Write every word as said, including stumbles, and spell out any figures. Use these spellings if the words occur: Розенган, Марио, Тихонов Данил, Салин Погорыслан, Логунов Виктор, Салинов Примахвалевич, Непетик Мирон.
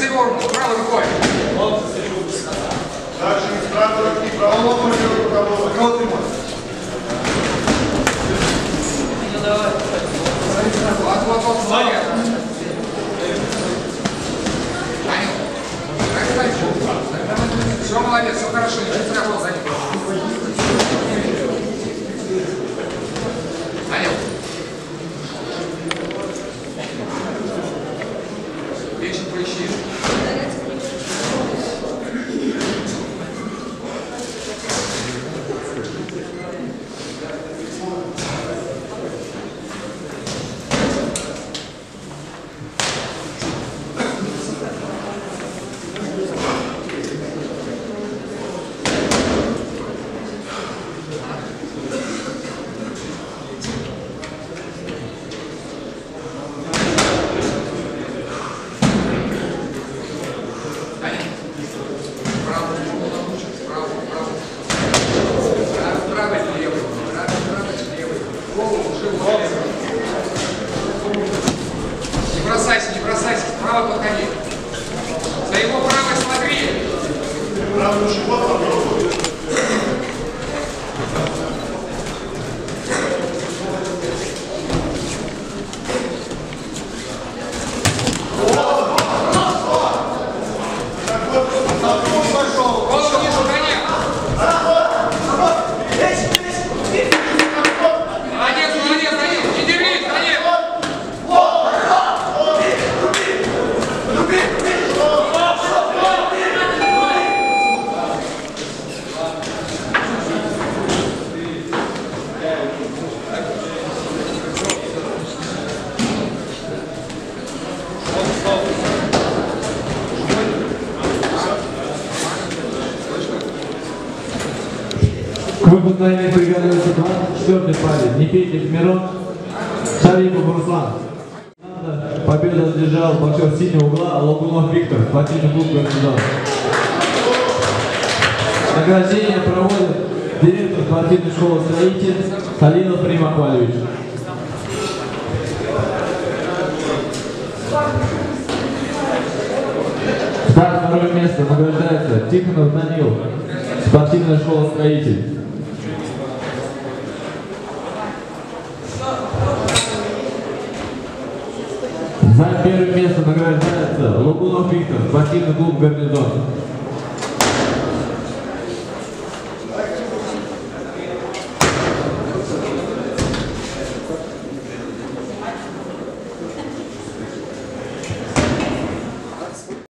за корпус правой рукой. Дальше из правой руки, правой лопой, правой рукой. Все, молодец, все хорошо, ничего не сработало за ним. Данил. Вечер поищи. В выполнении приготовился двадцать четвёртый парень, Непетик Мирон, Салин Погорыслан. Победу одержал боксер синего угла Логунов Виктор, спортивный клуб «Горизонт». Награждение проводит директор спортивной школы «Строитель» Салинов Примахвалевич. За второе место награждается Тихонов Данил, спортивная школа «Строитель». За первое место награждается Логунов Виктор, спортивный клуб «Горизонт».